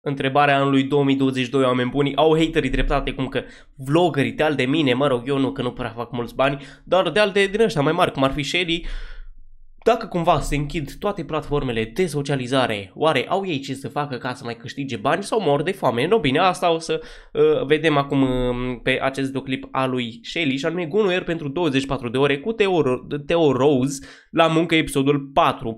întrebarea anului 2022, oameni buni, au haterii dreptate cum că vloggerii de-al de mine, mă rog, eu nu, că nu prea fac mulți bani, dar de-al de din ăștia mai mari, cum ar fi Selly, dacă cumva se închid toate platformele de socializare, oare au ei ce să facă ca să mai câștige bani sau mor de foame? No, bine, asta o să vedem acum pe acest videoclip al lui Selly și anume Gunuier pentru 24 de ore cu Theo Rose la muncă episodul 4.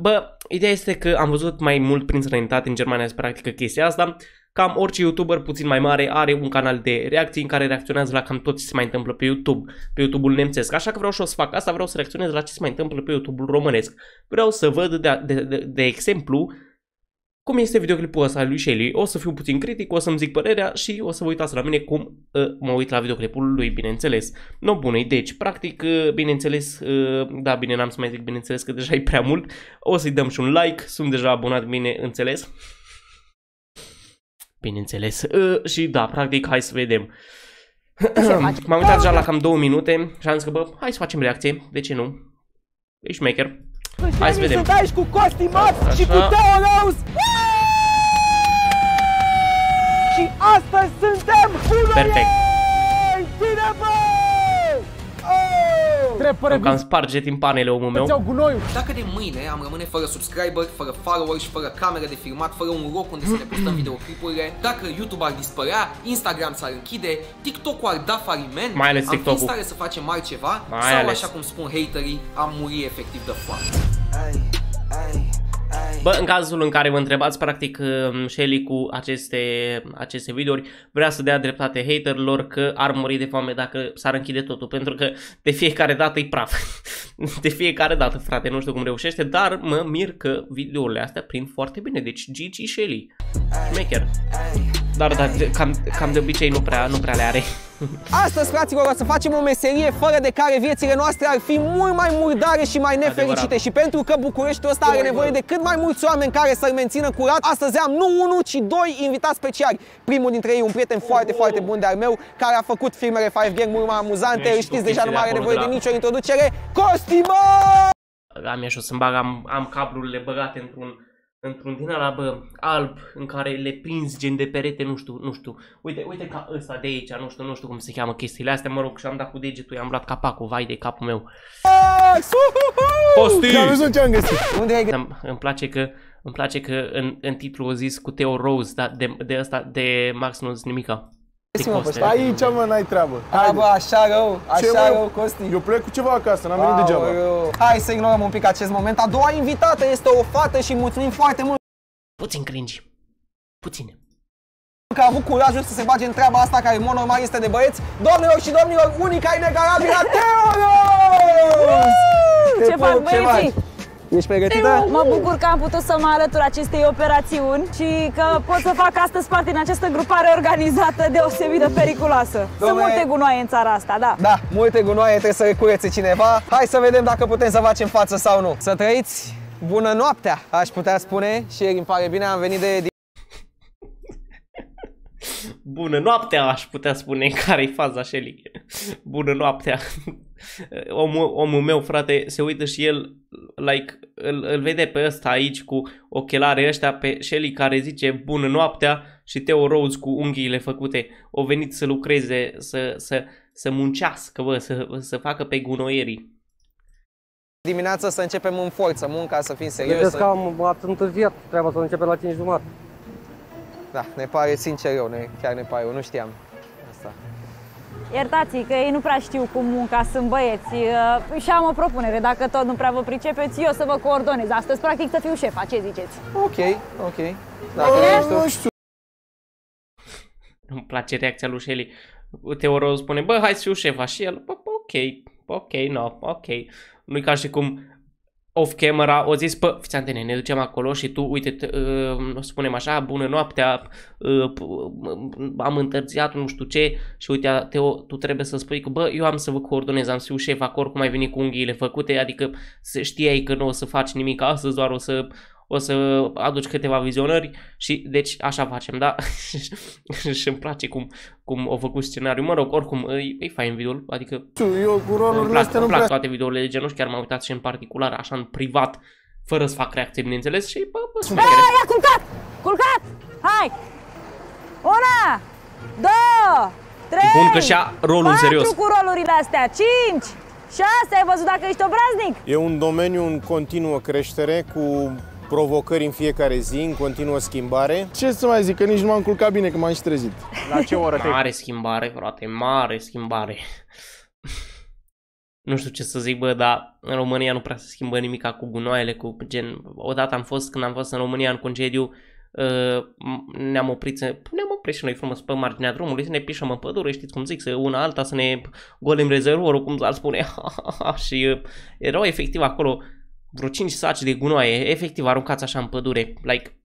Bă, ideea este că am văzut mai mult prin străinătate, în Germania se practică chestia asta. Cam orice YouTuber puțin mai mare are un canal de reacții în care reacționează la cam tot ce se mai întâmplă pe YouTube, pe YouTube-ul nemțesc. Așa că vreau și o să fac asta, vreau să reacționez la ce se mai întâmplă pe YouTube-ul românesc. Vreau să văd, de exemplu, cum este videoclipul ăsta lui Selly. O să fiu puțin critic, o să-mi zic părerea și o să vă uitați la mine cum mă uit la videoclipul lui, bineînțeles. No, bună, deci, practic, bineînțeles, da, bine, n-am să mai zic bineînțeles că deja e prea mult. O să-i dăm și un like, sunt deja abonat, bineînțeles. Bineînțeles. Și da, practic, hai să vedem. M-am uitat deja la cam 2 minute și am zis că, bă, hai să facem reacție. De ce nu? E șmecher. Hai să vedem. Sunt aici cu Costi, Max și cu Theo Rose. Și astăzi suntem bunăieri! Perfect. Bine, bă! Cam sparge timpanele, omul meu. Dacă de mâine am rămâne fără subscriber, fără follower și fără cameră de filmat, fără un loc unde să ne postăm videoclipurile, dacă YouTube ar dispărea, Instagram s-ar închide, TikTok-ul ar da faliment, mai ales TikTok-ul, am fi în stare să facem mari ceva, sau așa cum spun haterii, am murit efectiv de foame. Bă, în cazul în care vă întrebați, practic, Selly cu aceste videouri vrea să dea dreptate haterilor că ar muri de foame dacă s-ar închide totul, pentru că de fiecare dată e praf. De fiecare dată, frate, nu știu cum reușește, dar mă mir că videourile astea prind foarte bine. Deci Gigi Selly, maker. Dar da, cam de obicei nu prea le are. Astăzi, fraților, o să facem o meserie fără de care viețile noastre ar fi mult mai murdare și mai nefericite. Adevărat. Și pentru că Bucureștiul ăsta are nevoie de cât mai mulți oameni care să-l mențină curat, astăzi am nu 1, ci 2 invitați speciali. Primul dintre ei, un prieten foarte, foarte bun de-al meu, care a făcut filmele 5Gang mult mai amuzante. Îl știți deja, nu mai are nevoie de nicio introducere. Costi, bă! Am ieșit să-mi bag, am cablurile băgate într-un din ala, bă, alb, în care le prinzi gen de perete, nu știu. Uite ca ăsta de aici, nu știu cum se cheamă chestiile astea, mă rog, și am dat cu degetul, i-am luat capacul, vai de capul meu. Costi! Am văzut ce am găsit. Unde ai găsit? Îmi place că în titlu o zis cu Theo Rose, dar de ăsta, de Max nu-ți nimica. Aici, mă, n-ai treabă. A, bă, așa rău, Costi. Eu plec cu ceva acasă, n-am venit degeaba. Hai să ignorăm un pic acest moment. A doua invitată este o fată și mulțumim foarte mult. Puțin cringe. Puțin. Că a avut curajul să se bage în treaba asta care, în mod normal, este de băieți. Doamnelor și domnilor, unica inegalabilă, Theo Rose! Ce faci, băieții? Ești pregătită? Mă bucur că am putut să mă alătur acestei operațiuni și că pot să fac astăzi parte din această grupare organizată deosebit de periculoasă. Sunt multe gunoaie în țara asta, da. Da, multe gunoaie, trebuie să le curețe cineva. Hai să vedem dacă putem să facem față sau nu. Să trăiți bună noaptea, aș putea spune, și îmi pare bine, am venit de... Bună noaptea, aș putea spune, care-i faza, Selly. Bună noaptea. Omul meu, frate, se uită și el, like, îl vede pe ăsta aici cu ochelare ăștia, pe Selly care zice bună noaptea și Theo Rose cu unghiile făcute. O venit să lucreze, să muncească, bă, să facă pe gunoierii. Dimineața să începem în forță, munca, să fim serioși. Vedeți că ați întârziat, treaba să începem la 5:30. Da, ne pare sincer rău, chiar ne pare rău, nu știam asta. Iertați-i că ei nu prea știu cum munca, sunt băieți. Și am o propunere, dacă tot nu prea vă pricepeți, eu să vă coordonez astăzi, practic să fiu șefa, ce ziceți? Ok. Nu știu. Îmi place reacția lui Selly. Theo Rose spune, bă, hai să fiu șefa, și el, bă, ok. Nu-i ca și cum... off-camera, o zis, pă, fiți antene, ne ducem acolo și tu, uite, spunem așa, bună noaptea, am întârziat, nu știu ce, și uite, Theo, tu trebuie să spui că, bă, eu am să vă coordonez, am să fiu șef, acolo cum ai venit cu unghiile făcute, adică știai că nu o să faci nimic astăzi, doar o să aduci câteva vizionări și, deci, așa facem, da? Și îmi place cum au făcut scenariul, mă rog, oricum, e fain video-ul, adică... Eu cu rolurile astea nu-mi plac toate videourile de genul și chiar m-am uitat și în particular, așa, în privat, fără să fac reacție, bineînțeles, și, bă, sunt... Culcat! Culcat! Bun că și-a rolul serios. 4 cu rolurile astea, 5, 6, ai văzut dacă ești obraznic? E un domeniu în continuă creștere, cu provocări în fiecare zi, în continuă schimbare. Ce să mai zic, că nici nu m-am culcat bine, că m-am și trezit. La ce oră te... Mare schimbare, frate, mare schimbare. Nu știu ce să zic, bă, dar în România nu prea se schimbă nimica cu gunoaiele, cu gen... Odată am fost, când am fost în România în concediu, ne-am oprit și noi frumos pe marginea drumului, să ne pișăm în pădure, știți cum zic, să una alta, să ne golim rezervorul, cum s-ar spune. Și erau efectiv acolo vreo 5 saci de gunoaie, efectiv aruncați așa în pădure, like...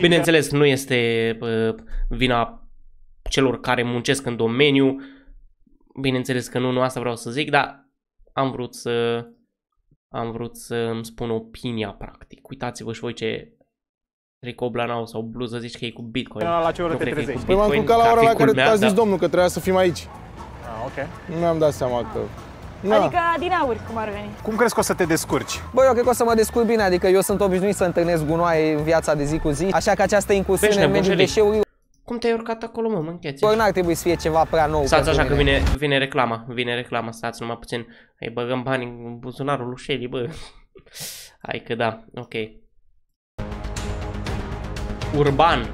Bineînțeles, nu este vina celor care muncesc în domeniu, bineînțeles că nu asta vreau să zic, dar am vrut să îmi spun opinia, practic. Uitați-vă și voi ce tricou blanau sau bluză zici că e cu Bitcoin. La ce oră te trezești? Păi m-am culcat la ora la care te-a zis domnul că trebuia să fim aici. Ah, ok. Nu mi-am dat seama că... Da. Adică din aur, cum ar veni. Cum crezi că o să te descurci? Bă, eu cred că o să mă descurc bine, adică eu sunt obișnuit să întâlnesc gunoaie în viața de zi cu zi, așa că această incursiune în mediul deșeurilor... Cum te-ai urcat acolo, mă, mâncheți? Bă, n-ar trebui să fie ceva prea nou. Stați așa că vine reclama, stați numai puțin. Hai, băgăm bani în buzunarul lui Selly, bă. Hai că da, ok. Urban.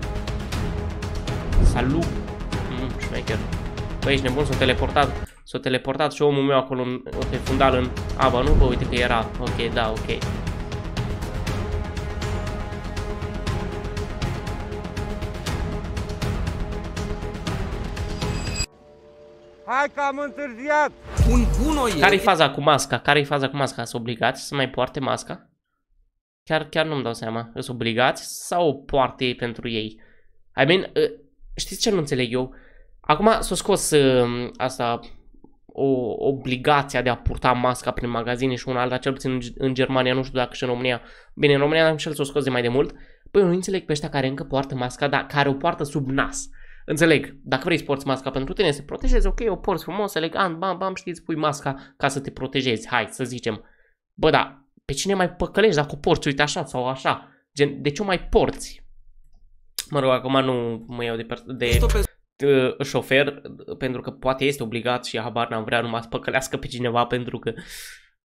Salut. Șmecher. Bă, ești nebun, s-a teleportat și omul meu acolo în fundal în aba, nu? Bă, uite că era. Ok, da, ok. Hai că am întârziat! Un gunoi! Care-i faza cu masca? Sunt obligați să mai poarte masca? Chiar nu-mi dau seama. Sunt obligați sau o poarte ei pentru ei? I mean, știți ce nu înțeleg eu? Acum s-a scos asta, o obligația de a purta masca prin magazine și una alta, cel puțin în Germania, nu știu dacă și în România. Bine, în România s-a scos de mai de mult. Păi nu înțeleg pe ăștia care încă poartă masca, dar care o poartă sub nas. Înțeleg, dacă vrei să porți masca pentru tine, să protejezi, ok, o porți frumos, elegant, bam, bam, știi, îți pui masca ca să te protejezi, hai, să zicem. Bă, da, pe cine mai păcălești dacă o porți, uite așa sau așa? Gen, de ce o mai porți? Mă rog, acum nu mă iau de șofer, pentru că poate este obligat și habar n-am vrea numai să păcălească pe cineva, pentru că...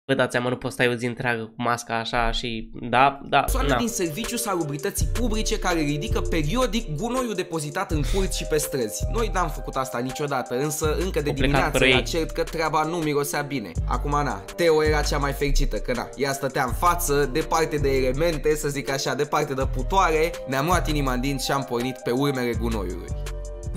Vă dați seama, nu poți stai o zi întreagă cu masca așa și... Da. Persoane din serviciul salubrității publice care ridică periodic gunoiul depozitat în curți și pe străzi. Noi n-am făcut asta niciodată, însă încă de dimineață era cert că treaba nu mirosea bine. Acum, na, Theo era cea mai fericită, că na, ea stătea în față, departe de elemente, să zic așa, departe de putoare, ne-am luat inima în dinți și am pornit pe urmele gunoiului.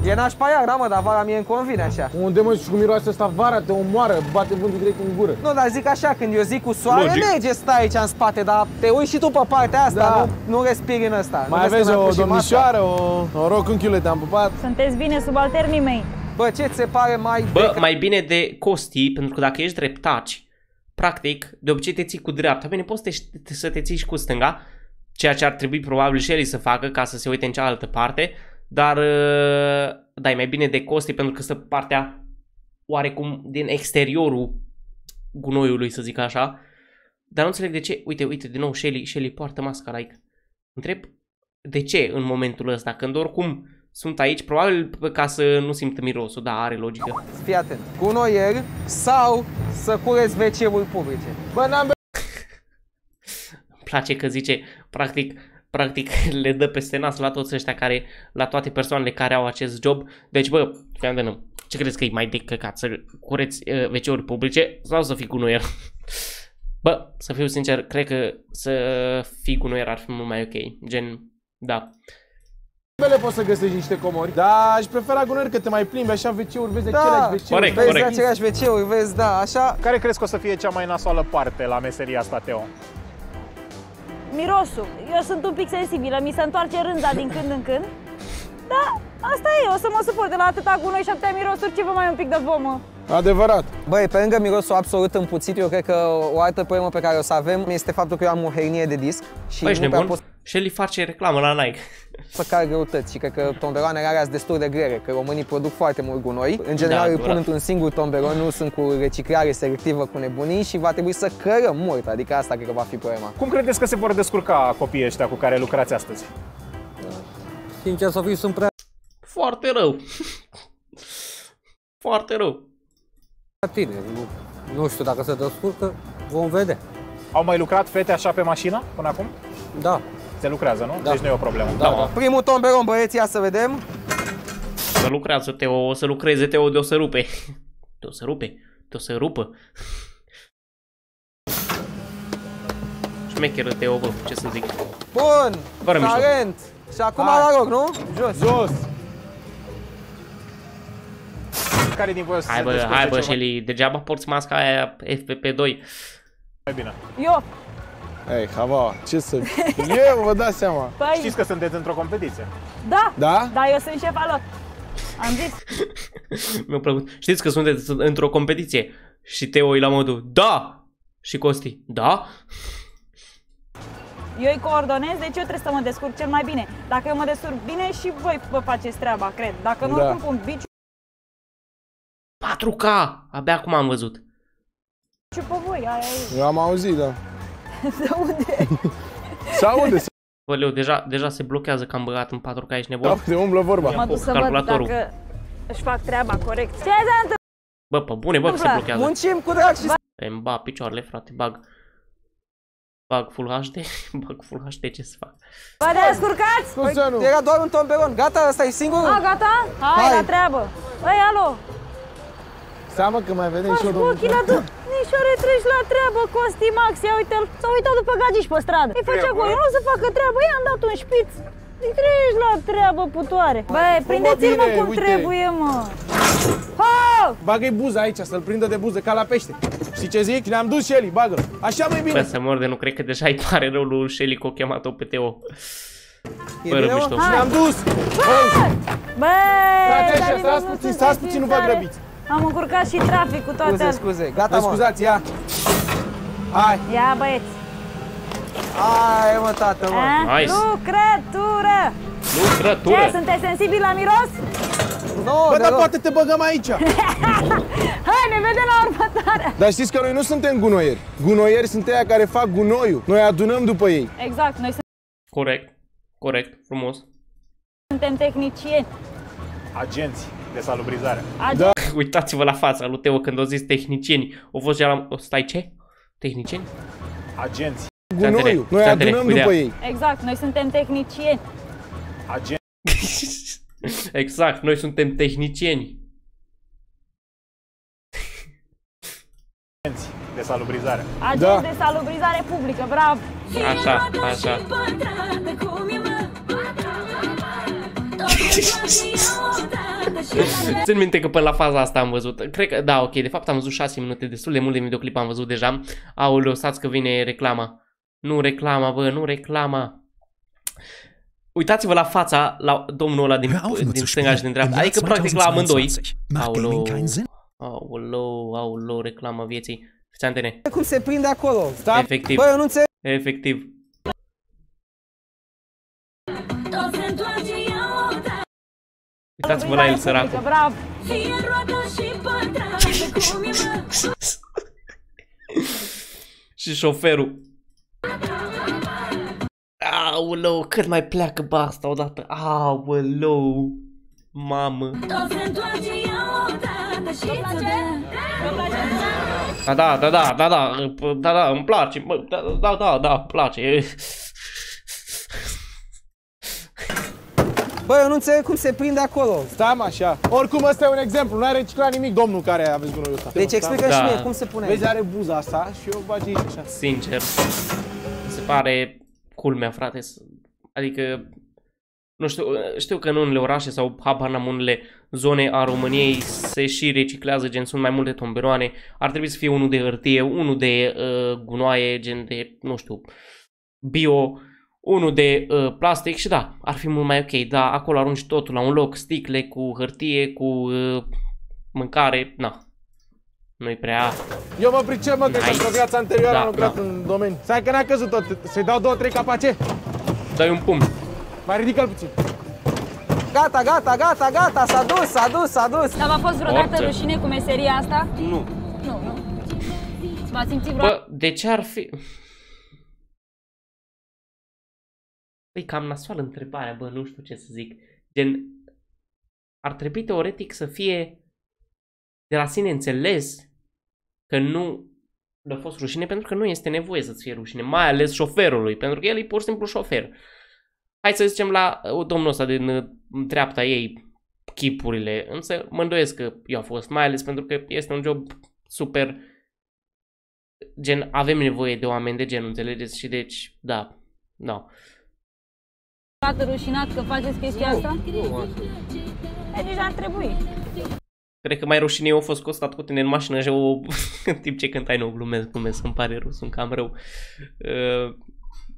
E nașpa iarna, mă, dar vara mie îmi convine așa. Unde, mă, și cum miroase asta vara, te omoară, bate vântul direct în gură. Nu, dar zic așa, când eu zic cu soare, merge, stai aici în spate, dar te uiți și tu pe partea asta, da. nu respiri în asta. Mai aveți o domnișoară, o noroc în chiule, te-am pupat. Sunteți bine subalternii mei. Bă, ce ți se pare mai... Bă, mai bine de Costi, pentru că dacă ești dreptaci, practic, de obicei te ții cu dreapta. Bine, poți să te ții și cu stânga, ceea ce ar trebui probabil și el să facă ca să se uite în cealaltă parte. Dar, da, e mai bine de Costi pentru că stă partea oarecum din exteriorul gunoiului, să zic așa. Dar nu înțeleg de ce, uite, din nou Selly poartă masca, like. Întreb de ce în momentul ăsta, când oricum sunt aici, probabil ca să nu simt mirosul, da, are logică. Fii atent, gunoier sau să cureți WC-uri publice. Bă, n-am... Îmi place că zice, practic le dă peste nas la toți ăștia care, la toate persoanele care au acest job. Deci, bă, ce crezi că e mai de căcat? Să cureți WC-uri publice sau să fii gunoier? Bă, să fiu sincer, cred că să fii gunoier ar fi mult mai ok. Gen, da. Poți să găsești niște comori, dar aș prefera gunoier că te mai plimbi, așa WC-uri, vezi aceleași WC-uri, vezi, da, așa. Care crezi că o să fie cea mai nasoală parte la meseria asta, Theo? Mirosul. Eu sunt un pic sensibilă, mi se întoarce rânda din când în când. Da, asta e, o să mă suport de la atâta gunoi și atâtea mirosuri, ce vă mai un pic de vomă. Adevărat. Băi, pe lângă mirosul absolut împuțit, eu cred că o altă problemă pe care o să avem este faptul că eu am o hernie de disc. Și băi, nu prea pot... Selly face reclamă la Nike. Să car greutăți și cred că tomberoanele alea sunt destul de grele, că românii produc foarte mult gunoi. În general îi pun într-un singur tomberon, nu sunt cu reciclare selectivă cu nebunii și va trebui să cărăm mult, adică asta cred că va fi problema. Cum credeți că se vor descurca copiii ăștia cu care lucrați astăzi? Sincer să fiu, sunt prea... Foarte rău. Foarte rău. Tine, nu știu dacă se descurcă, vom vedea. Au mai lucrat fete așa pe mașină până acum? Da. Se lucrează, nu? Da. Deci nu e o problemă. Da, da. Primul tomberon, băieți, ia să vedem. Să lucrează, Theo, să lucreze, Theo, de o să rupe. De o să rupe, de o să rupă. Șmecheră, Theo, bă, ce să zic. Bun, fără talent. Și acum hai la loc, nu? Jos. Jos. Care din voi să hai, bă, hai, bă, Selly, degeaba porți masca aia FPP2. Mai bine. Eu. Ei, hava, ce să... Eu vă dați seama. Păi... Știți că sunteți într-o competiție. Da, da, da, eu sunt șefa lor. Am zis. Mi-a plăcut. Știți că sunteți într-o competiție. Și Theo e la modul, da! Și Costi, da? Eu îi coordonez, deci eu trebuie să mă descurc cel mai bine. Dacă eu mă descurc bine și voi vă faceți treaba, cred. Dacă nu, da, oricum pun biciu. 4K! Abia acum am văzut. Ce pe voi, aia e. Eu am auzit, da. Se aude. Se aude. Bă, leu, deja se blochează că am băgat în 4K, ești nebun? Da, de umblă vorba. Mă duc să văd dacă își fac treaba corect. Ce ai zis? Bă, pe bune, bă, că se blochează. Muncim cu drag și... Îmi bag picioarele, frate, bag. Bag full HD, bag full HD, ce să fac? Bă, ne descurcați? Păi, era doar un tomberon, gata, ăsta e singurul? A, gata? Hai, la treabă. Băi, alo. Seamă că mai vedem și eu, domnul. Nișoare, treci la treabă, Costi, Max, ia uite-l, s-a uitat după gagici pe stradă. Îi făcea acolo, nu o să facă treabă, i-am dat un șpiț. Treci la treabă, putoare. Băi, prindeți-l, mă, cum trebuie, mă. Bagă-i buza aici, să-l prindă de buză, ca la pește. Știi ce zic? Ne-am dus, Selly, bagă-l. Așa mai bine. Bă, să mor de nu, cred că deja îi pare rău lui Selly că o chemat-o pe Theo. Bă, rău mișto. Ne-am dus! Băi! Stați puțin, nu vă grăbiți. Am încurcat și trafic cu toate. Scuze, gata, mă. Scuzați, ia. Hai. Ia, băieți. Hai, mă, tată, mă. Nice. Lucrătură. Lucrătură. Ce, sunteți sensibili la miros? Nu, bă, dar poate te băgăm aici. Hai, ne vedem la următoarea. Dar știți că noi nu suntem gunoieri. Gunoieri sunt aia care fac gunoiul. Noi adunăm după ei. Exact, noi suntem... Corect, corect, frumos. Suntem tehnicieni. Agenți de salubrizare. Da. Uitați-vă la fața lui Theo când o zis tehnicieni. O fost chiar la... Stai, ce? Tehnicieni? Agenți. Gunoiul. Noi adunăm după ei. Exact, noi suntem tehnicieni. Agenți. Exact, noi suntem tehnicieni. Agenți de salubrizare. Agenți de salubrizare publică, bravo. Așa, așa. Țin minte că până la faza asta am văzut. Cred că, da, ok, de fapt am văzut 6 minute. Destul de mult de videoclip am văzut deja. Aoleu, stați că vine reclama. Nu reclama, bă, nu reclama. Uitați-vă la fața la domnul ăla din stânga și din dreapta. Adică practic la amândoi. Aoleu, aoleu, aoleu, reclama vieții. Fiți antene. Cum se prinde acolo? Efectiv. Bă, eu nu înțeleg. Efectiv. Uitați-vă la el, săracul. Și șoferul. Aoleu, cât mai pleacă, bă, asta odată. Aoleu, mamă. Da, da, da, da, da, da, da, îmi place, bă, da, da, da, îmi place. Bă, eu nu înțeleg cum se prinde acolo. Stam așa. Oricum ăsta e un exemplu, nu ai reciclat nimic, domnul care aveți gunoiul ăsta. Deci explică și mie cum se pune. Vezi, are buza asta și eu bagi aici așa. Sincer, se pare culmea, frate. Adică, nu știu, știu că în unele orașe sau habar n-am, unele zone a României se și reciclează, gen sunt mai multe tomberoane. Ar trebui să fie unul de hârtie, unul de gunoaie, gen de, nu știu, bio. Unul de plastic și da, ar fi mult mai ok, da, acolo arunci totul la un loc, sticle cu hârtie, cu mâncare, na. Nu-i prea... Eu mă pricep, mă, că într-o viață anterioară am lucrat în domeniu. Stai că n-a căzut tot, să-i dau 2-3 capace? Dai un pumn. Mai ridică-l puțin. Gata, gata, gata, gata, s-a dus, s-a dus, s-a dus. Dar v-a fost vreodată rușine cu meseria asta? Nu. Nu, nu. V-ați simțit vreodată? Bă, de ce ar fi... Păi cam nasoală întrebarea, bă, nu știu ce să zic. Gen, ar trebui teoretic să fie de la sine înțeles că nu le-a fost rușine, pentru că nu este nevoie să-ți fie rușine, mai ales șoferului, pentru că el e pur și simplu șofer. Hai să zicem la domnul ăsta din dreapta ei chipurile, însă mă îndoiesc că eu a fost, mai ales pentru că este un job super, gen avem nevoie de oameni de genul, înțelegeți? Și deci, da, da. Fată rușinat că faceți chestia asta? Nu, e, nici n-ar trebui. Cred că mai rușine eu a fost costat cu tine în mașină și eu, în timp ce cântai, nu glumesc, glumesc, îmi pare rău, sunt cam rău.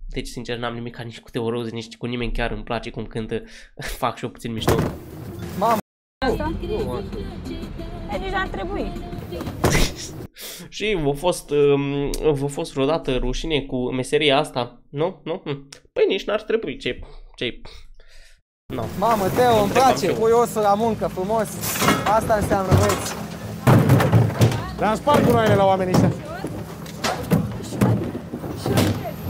Deci, sincer, n-am nimic nici cu Theo Rose, nici cu nimeni, chiar îmi place cum cântă, fac și eu puțin mișto. Mamă! Asta? E, nici n-ar trebui. Și v-a fost vreodată rușine cu meseria asta? Nu? Nu? Păi nici n-ar trebui, ce... No. Mamă, Theo, îmi place, pui osul la muncă, frumos. Asta înseamnă, băieți. Le-am spart gunoaiele la oamenii ăștia.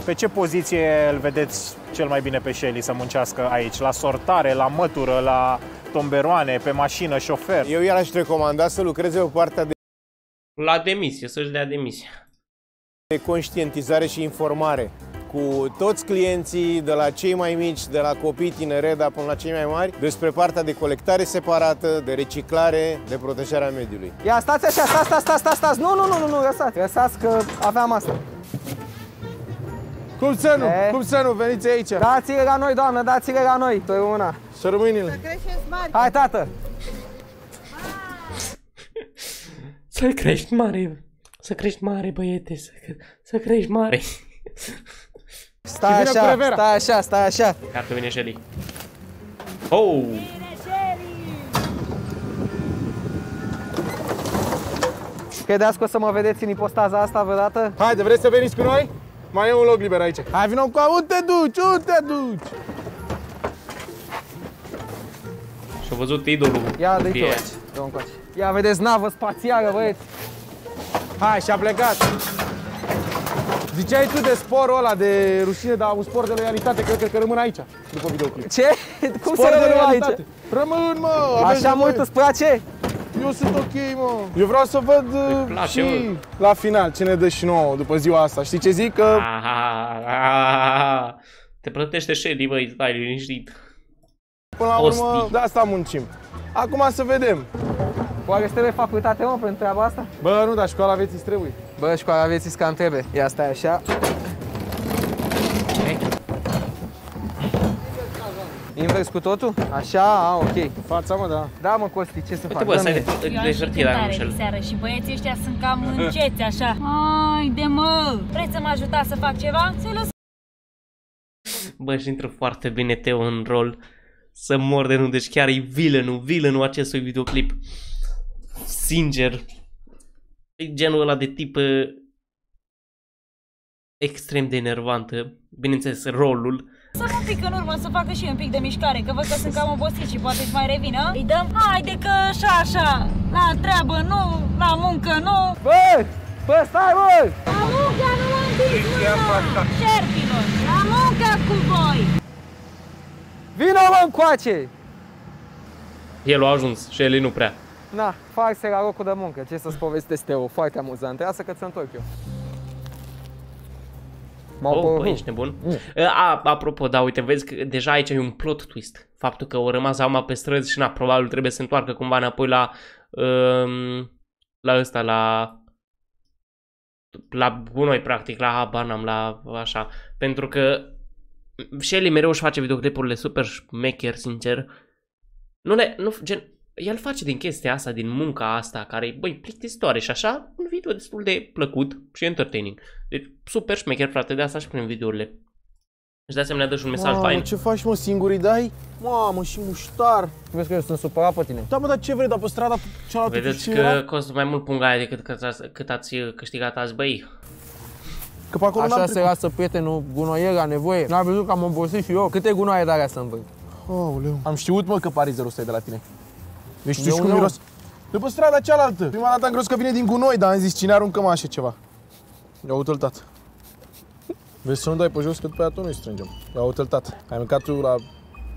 Pe ce poziție îl vedeți cel mai bine pe Selly să muncească aici? La sortare, la mătură, la tomberoane, pe mașină, șofer? Eu i-aș recomanda să lucreze pe partea de... La demisie, să-și dea demisia. De conștientizare și informare. Cu toți clienții, de la cei mai mici, de la copii tinere, dar până la cei mai mari, despre partea de colectare separată, de reciclare, de protejarea mediului. Ia, stați așa, stați, nu, lăsați că aveam asta. Cum să nu, veniți aici. Dați-le la noi, doamnă, dați-le la noi, tu una. Să rămâinile. Să crești mari. Hai, tată. Să crești mare, să crești mare, băiete, să crești mare. Stai așa. Iar că vine Selly. Oh! Credeți că o să mă vedeți în ipostaza asta vreodată? Haide, vreți să veniți cu noi? Mai e un loc liber aici. Hai, vină cu unde te duci, Și-a văzut idolul. Ia, dă-i tu aici. Dă-o încoace. Ia, vedeți, navă spațială, băieți. Hai, și-a plecat. Ziceai tu de sporul ăla de rușine, dar un spor de loialitate, cred că rămân aici, după videoclip. Ce? Cum să rămân aici? Rămân, mă! Așa mult îți place? Eu sunt ok, mă! Eu vreau să văd și la final ce ne dă și nouă după ziua asta. Știi ce zic? Că... Te plătește Selly, băi, stai liniștit. Până la urmă, de asta muncim. Acum să vedem. Oare trebuie facultate, mă, pentru treaba asta? Bă, nu, dar școala vieții trebuie. Bă, școala vieții cam trebuie. Ia, stai așa. Okay. Invers cu totul? Așa, a, ok. Fața, mă, da. Da, mă, Costi, ce să fac? Uite, bă, să le jărtii la înșel. Seară și băieții ăștia sunt cam înceți, așa. Ai, de mă! Vreți să mă ajutați să fac ceva? Să-i lăs... Bă, își intră foarte bine Theo în rol. Să mor de nu, deci chiar e villainul acestui videoclip. Sincer. E genul ăla de tip extrem de enervantă, bineînțeles rolul. Să mă pic în urmă, să facă și eu un pic de mișcare, că văd că sunt cam obosit și poate își mai revină. Îi dăm, haide că așa, la treabă nu, la muncă nu. Bă, stai, bă! La muncă nu am timp, șerpilor, la muncă cu voi! Vino, mă, încoace! El a ajuns, Selly nu prea. Na, farse la locul de muncă, ce să-ți povestesc eu, foarte amuzant. Lasă că-ți întorc eu. Oh, bă, ești nebun. Apropo, da, uite, vezi că deja aici e un plot twist. Faptul că o rămas auma pe străzi și, na, probabil trebuie să întoarcă cumva înapoi la... la ăsta, la gunoi, practic, la habar n-am, la așa. Pentru că Selly mereu își face videoclipurile super șmecher, sincer. Gen... El face din chestia asta, din munca asta, care e, băi, plictisitoare și așa, un video destul de plăcut și entertaining. Deci, super șmecher, frate, de asta și prin videourile. Și de asemenea dă și un mesaj fain. Mamă, ce faci, mă, singurii dai? Mamă, și muștar! Vezi că eu sunt supărat pe tine. Da, mă, dar ce vrei, dar pe strada cealaltă... Vedeți că costă mai mult pungaia decât cât ați câștigat azi, băi. Că pe acolo așa se lasă prietenul gunoier la nevoie. N-a văzut că am obosit și eu. Câte gunoaie de-alea să-mi văd? Aoleu. Am știut, mă, că parizerul stai de la tine. Deci tu știi cum miros? De pe strada cealaltă. Prima dată am crezut că vine din gunoi, dar am zis cine aruncă mă așa ceva. Ia uite-l, tată. Vezi să nu dai pe jos, că după aia tu nu-i strângem. Ia uite-l, tată. Ai mâncat tu la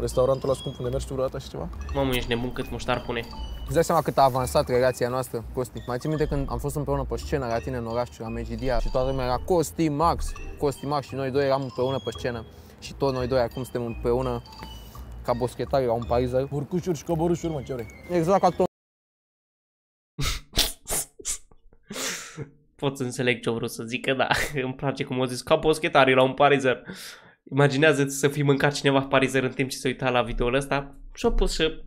restaurantul ăla scump unde mergi tu vreodată și ceva? Mamă, ești nebun cât muștar pune. Îți dai seama cât a avansat relația noastră, Costi? Mai ții minte când am fost împreună pe scenă la tine în oraș, la Medgidia, și toată lumea era Costi, Max, Costi, Max, și noi doi eram împreună pe scenă. Și tot noi doi acum suntem împreună ca boschetari la un parizer. Urcușuri și coborușuri, mă, ce vrei? Exact ca tot. Pot să înțeleg ce-o vrut să zică, da, îmi place cum o zis, ca boschetarii la un parizer. Imaginează-ți să fi mâncat cineva parizer în timp ce se uita la videoul ăsta și-o pus și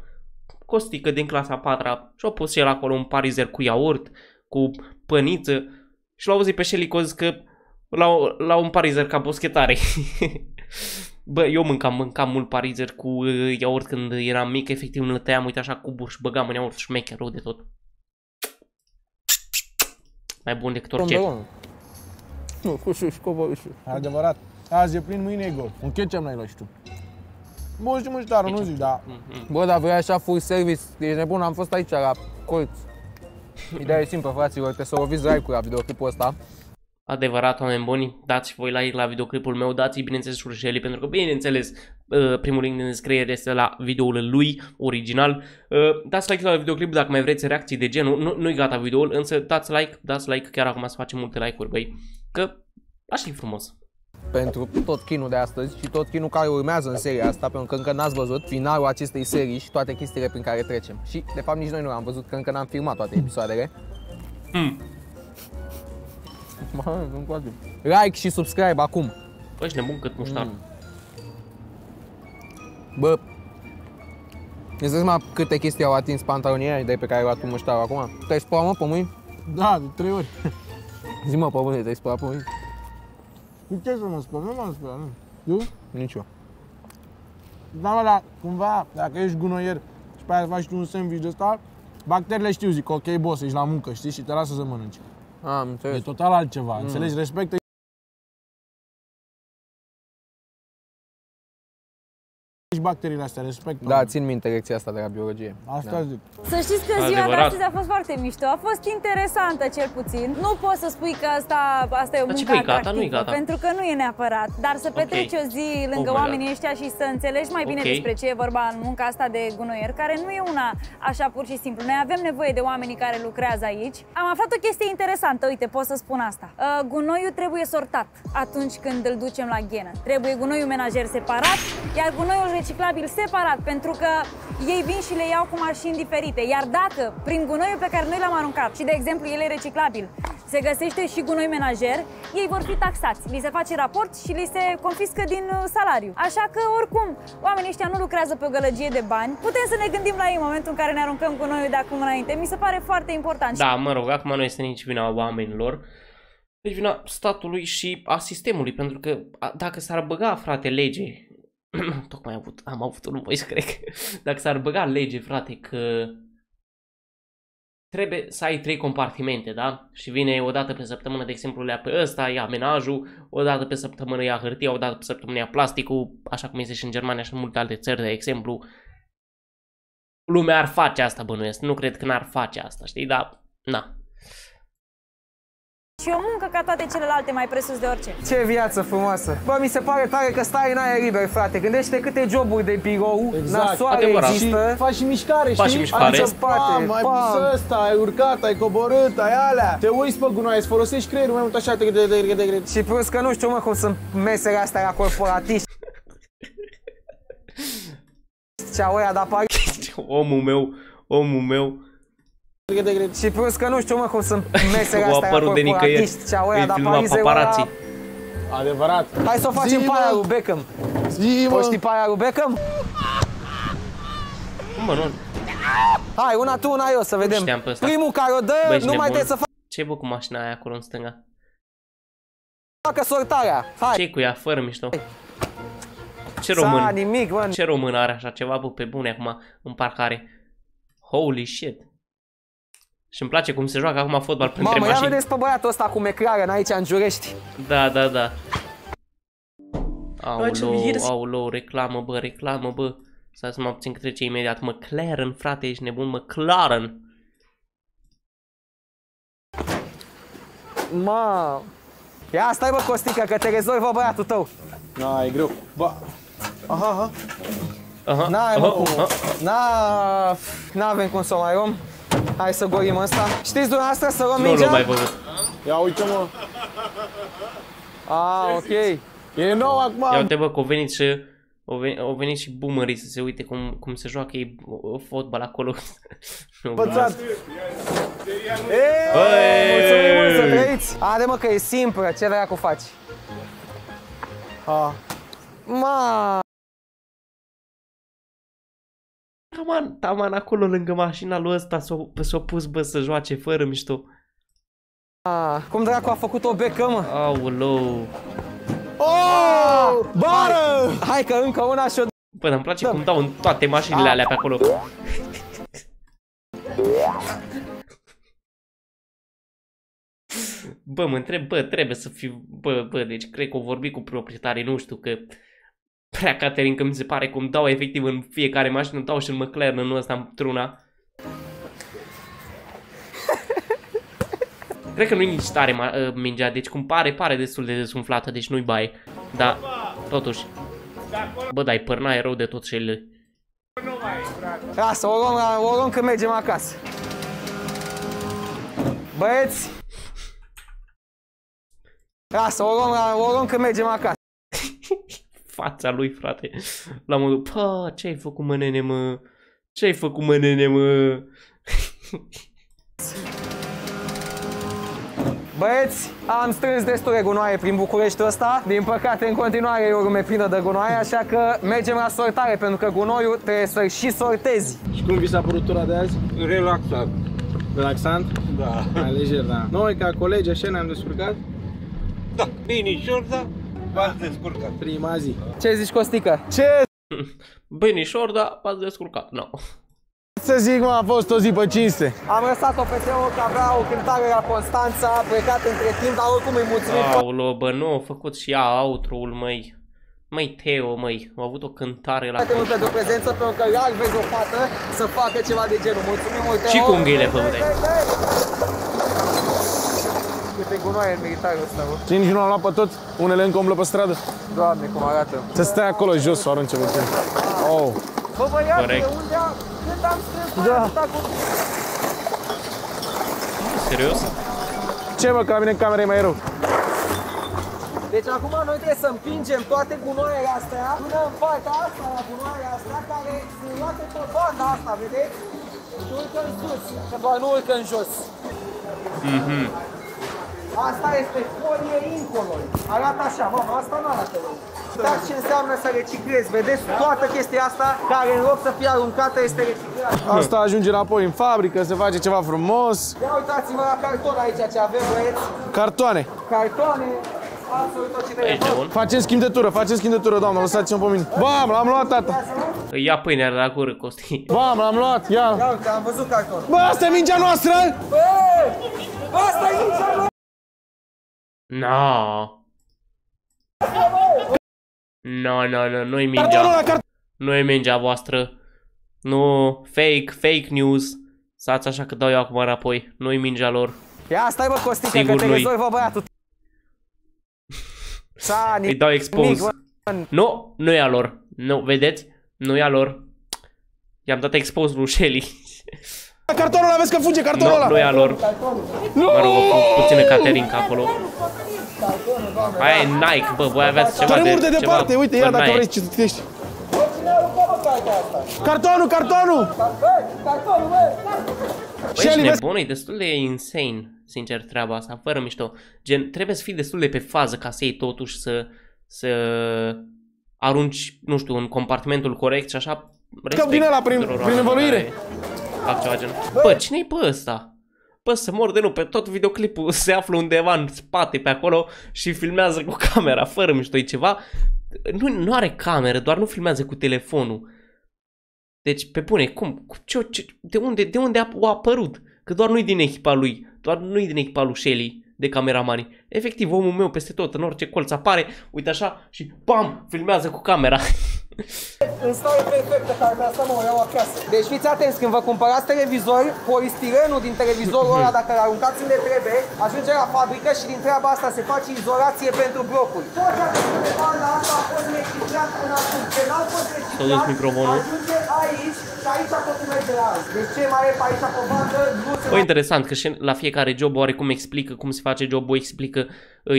Costică din clasa 4-a și-o pus și el acolo un parizer cu iaurt, cu păniță și l-au auzit pe Selly că o zis că la un parizer ca boschetare. Bă, eu mâncam mult parizer cu iaurt când eram mic, efectiv îl tăiam, uite așa, cuburi și băgam în iaurt, șmecher, rău de tot. Mai bun decât orice. Nu, cu și coborâșuri. Adevărat. Azi e plin, mâine e gol. Un ketchup n-ai luat și tu. Bun și muștarul, nu zic, da. Bă, dar vrei așa full service, ești nebun, am fost aici la colț. Ideea e simplă, fraților, trebuie să o vizi like-ul la videoclipul ăsta. Adevărat, oameni buni, dați voi like la videoclipul meu, dați-i bineînțeles și lui Selly, pentru că bineînțeles primul link din descriere este la videoul lui original. Dați like la videoclip dacă mai vreți reacții de genul, nu-i gata videoul, însă dați like chiar acum să facem multe like-uri, băi, că așa e frumos. Pentru tot chinul de astăzi și tot chinul care urmează în seria asta, pentru că încă n-ați văzut finalul acestei serii și toate chestiile prin care trecem. Și de fapt nici noi nu l-am văzut, că încă n-am filmat toate episoadele. Like și subscribe acum. Bă, ești nebun cât muștar. Bă, îți dai seama câte chestii au atins pantalonii de pe care i-a luat tu muștarul acum? Te-ai spălat, mă, pe mâini? Da, de 3 ori. Zi, mă, pe mâini, te-ai spălat pe mâini? Cu ce să mă spăl? Nu m-am spălat, nu. Tu? Nici eu. Da, mă, dar cumva, dacă ești gunoier și pe aia faci tu un sandwich de ăsta, bacteriile știu, zic, ok, boss, ești la muncă, știi, și te lasă să mănânci. Am înțeles. E total altceva, înțelegi? Respectă. Ești bacteriile astea, respectă. Da, țin minte lecția asta de la biologie. Asta da. Zic. Să știți că ziua de astăzi a fost foarte mișto, a fost interesantă cel puțin. Nu poți să spui că asta e o muncă atractivă, pentru că nu e neapărat. Dar să petreci o zi lângă oamenii ăștia și să înțelegi mai bine despre ce e vorba în munca asta de gunoier, care nu e una așa pur și simplu. Noi avem nevoie de oamenii care lucrează aici. Am aflat o chestie interesantă, uite, pot să spun asta. Gunoiul trebuie sortat atunci când îl ducem la ghenă. Trebuie gunoiul menajer separat, iar gunoiul reciclabil separat, pentru că ei vin și le iau cu mașini diferite. Iar dacă prin gunoiul pe care noi l-am aruncat și de exemplu el e reciclabil, se găsește și gunoi menajer, ei vor fi taxați, li se face raport și li se confiscă din salariu. Așa că oricum oamenii ăștia nu lucrează pe o gălăgie de bani. Putem să ne gândim la ei în momentul în care ne aruncăm gunoiul de acum înainte. Mi se pare foarte important. Da, mă rog, acum nu este nici vina oamenilor. Deci vina statului și a sistemului, pentru că dacă s-ar băga, frate, lege. Tocmai am avut un voice crack. Dacă s-ar băga lege, frate, că trebuie să ai 3 compartimente, da? Și vine o dată pe săptămână, de exemplu, le ia pe ăsta, ia menajul, o dată pe săptămână ia hârtia, o dată pe săptămână ia plasticul, așa cum este și în Germania și în multe alte țări, de exemplu. Lumea ar face asta, bănuiesc. Nu cred că n-ar face asta, știi? Dar, na. Și o muncă ca toate celelalte, mai presus de orice. Ce viață frumoasă! Bă, mi se pare tare că stai în aer liber, frate. Gândește câte joburi de birou, nasoare există. Și faci și mișcare, faci și mișcare. Adică, ai pus ăsta, ai urcat, ai coborât, ai alea. Te uiți pe gunoaie, îți folosești creierul mai mult așa, te. Și plus că nu știu, mă, cum sunt mesele astea la corporatiști. Cea oia de pari. Omul meu. Și plus că nu știu, mă, cum sunt mesele astea la corporatiști, cea oia de paparazzi. Adevărat. Hai să o facem pe aia lui Beckham. O știi pe aia lui Beckham? Hai, una tu, una eu, să vedem. Primul care o dă, nu mai trebuie să facă. Ce-i bă cu mașina aia acolo în stânga? Facă sortarea. Ce-i cu ea, fără mișto? Ce român are așa ceva, bă, pe bune acum în parcare? Holy shit. Și îmi place cum se joacă acum fotbal printre mașini. Mamă, ia vedeți pe băiatul ăsta cu McLaren aici în Giurești. Da, da, da. Aulou, reclamă, bă. Stai să mă abțin că trece imediat. McLaren, frate, ești nebun, McLaren. Ma. Ia stai, bă, Costică, că te rezolvă băiatul tău. Na, e greu. Ba. Aha. N-avem cum să o mai luăm. Hai să golim asta. Știți dumneavoastră să luăm mingea? Nu mai văzut. Ia uite-mă. A, ok. E nou acum. Ia uite bă că au venit și boomerii să se uite cum se joacă ei fotbal acolo. Pățat! Mulțumim mult să trăiți! Are mă că e simplu, ce dracu faci? Taman acolo lângă mașina lui ăsta s-a pus bă să joace fără mișto. Cum dracu a făcut-o Beckham mă? Aulou! Oh! Bară! Hai că încă una și o... Bă, îmi place cum dau în toate mașinile alea pe acolo. Bă, mă întreb, bă, trebuie să fiu... Bă, deci cred că o vorbi cu proprietarii, nu știu, că... Prea Caterin, că mi se pare cum dau efectiv în fiecare mașină, dau și în McLaren, în ăsta, într-una. Cred că nu-i nici tare mingea, deci cum pare destul de desumflată, deci nu-i baie. Dar, totuși, bă, dai pârna, e rău de tot cele. Lasă, o luăm când mergem acasă. Băieți! Lasă, o luăm când mergem acasă. Fața lui, frate, la modul, pă, ce-ai făcut, mă, nene, mă? Ce-ai făcut, mă, nene, mă? Băieți, am strâns destule gunoaie prin Bucureștiul ăsta. Din păcate, în continuare e o lume plină de gunoaie, așa că mergem la sortare, pentru că gunoiul trebuie să-l și sortezi. Și cum vi s-a părut tura de azi? Relaxant. Relaxant? Da. Mai lejer, da. Noi, ca colegi, așa ne-am descurcat? Da, binișor, da, v-ați descurcat. Prima zi. Ce zici, Costică? Ce? Binișor, da, v-ați descurcat, nu. No. Să zic, mă, a fost o zi pe cinste. Am lăsat-o pe Theo că avea o cântare la Constanța, a plecat între timp, dar oricum îi mulțumim. Aulă, bă, nu, a făcut și ea outro-ul, măi. Măi, Theo, măi, a avut o cântare la Constanța. Mulțumim pentru prezență, pentru că iar vezi o fată să facă ceva de genul. Mulțumim mult, Theo. Și cu unghiile, bă, băi. Câte gunoaie în militarul ăsta, bă. Și nici nu am luat pe tot, unele încă umblă pe stradă. Doamne, cum arată. Să stai acolo jos, să o arunce puțin. Oh. Bă, bă, iar, de unde am... Când am strâns, da. Aia cu... Serios? Ce, mă, că la mine în camera e mai rău. Deci acum noi trebuie să împingem toate gunoaiele astea până în partea asta, la gunoaiele astea, care sunt luate pe banda asta, vedeți? Și urcă în sus, că doar nu urcă în jos. Asta este folie incolor. Arată așa, mamă, asta nu arată rău. Uitați ce înseamnă să reciclezi, vedeți? Toată chestia asta, care în loc să fie aruncată, este reciclată. Asta ajunge înapoi în fabrică, se face ceva frumos. Ia uitați-vă la carton aici ce avem, băieți. Cartoane. Cartoane, absolut tot ce trebuie. Facem schimb de tură, doamnă, lăsați-o pe mine. Bam, l-am luat, tata. Ia pâinea de la gură, Costi. Bam, l-am luat, ia. Ia uite, am văzut carton. Bă, asta e mingea noastră? Bă, asta e mingea noastră. No, nu-i mingea. Nu-i mingea voastră. Nu, fake news. Stați așa că dau eu acum înapoi. Nu-i mingea lor. Ia stai bă, Costică, că te rezolvă băiatul. Îi dau expose. Nu, nu-i a lor. Nu, vedeți? Nu-i a lor. I-am dat expose lui Selly. Cartonul ăla, vezi că fuge, cartonul ăla! Nu, nu-i a lor. Mă rog, puțină caterinca acolo. Aia e Nike, bă, voi aveați ceva de... Tremur de departe, uite, ia dacă vrei ce citești. Bă, cine a rupat, bă, cartea asta? Cartonul, cartonul! Cartonul, bă! Bă, ești nebun, e destul de insane, sincer, treaba asta, fără mișto. Gen, trebuie să fii destul de pe fază ca să iei totuși să arunci, nu știu, în compartimentul corect și așa... Că vine ăla prin învăluire. Fac ceva gen... Bă, cine-i pe ăsta? Bă, să mor de nu, pe tot videoclipul se află undeva în spate pe acolo și filmează cu camera, fără mișto-i ceva. Nu are cameră, doar nu filmează cu telefonul. Deci, pe bune, cum? De unde a apărut? Că doar nu-i din echipa lui, doar nu-i din echipa lui Selly de cameramani. Efectiv, omul meu peste tot, în orice colț apare, uite așa și bam, filmează cu camera. Îmi stau perfectă cartea asta, mă iau acasă. Deci fiți atenți, când vă cumpărați televizori, polistirenul din televizorul ăla, dacă îl aruncați unde trebuie, ajunge la fabrică și din treaba asta se face izolație pentru brocuri. Tot ce a făcut de bani la asta a fost reciclat până acum. Că n-a fost reciclat, ajunge aici și aici continuește la azi. Deci ce mai e pe aici comandă, nu se... Bă, interesant că și la fiecare job oarecum explică cum se face jobul, explică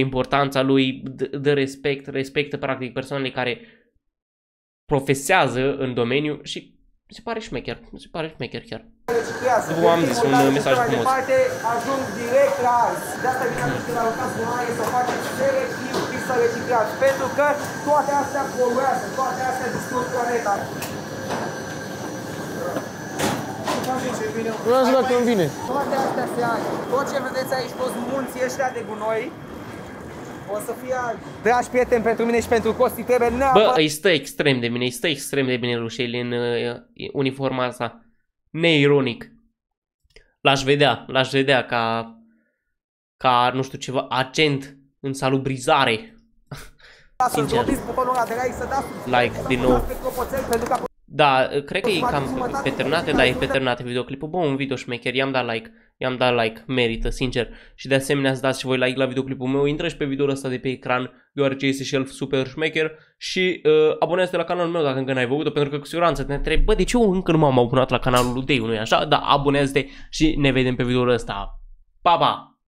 importanța lui, dă respect, respectă practic persoanele care profesează în domeniu și se pare șmecher, se pare șmecher chiar. După am zis, un mesaj frumos. Ajung direct la azi. De asta vine atunci când aruncați gunoaie să faceți selectiv și să reciclați. Pentru că toate astea poluează, toate astea distrug planeta. Nu știu dacă îmi vine. Toate astea se arde. Tot ce vedeți aici, toți munții ăștia de gunoi, o să fie albi. Dragi prieteni, pentru mine și pentru Costi trebuie neapărat... Bă, îi stă extrem de bine, îi stă extrem de bine rușele în uniforma asta. Neironic. L-aș vedea ca... ca, nu știu, ceva accent în salubrizare. Sincer. Like, din nou. Da, cred că e cam peternate, dar e peternate videoclipul. Bă, un video șmecher, i-am dat like. I-am dat like, merită, sincer. Și de asemenea îți dați și voi like la videoclipul meu. Intră și pe videoul ăsta de pe ecran, deoarece este și el super șmecher. Și abonează-te la canalul meu dacă încă n-ai făcut-o, pentru că cu siguranță te întrebi, bă, de ce eu încă nu m-am abonat la canalul lui Deyu, nu-i așa? Da, abonează-te și ne vedem pe videoul ăsta. Pa, pa!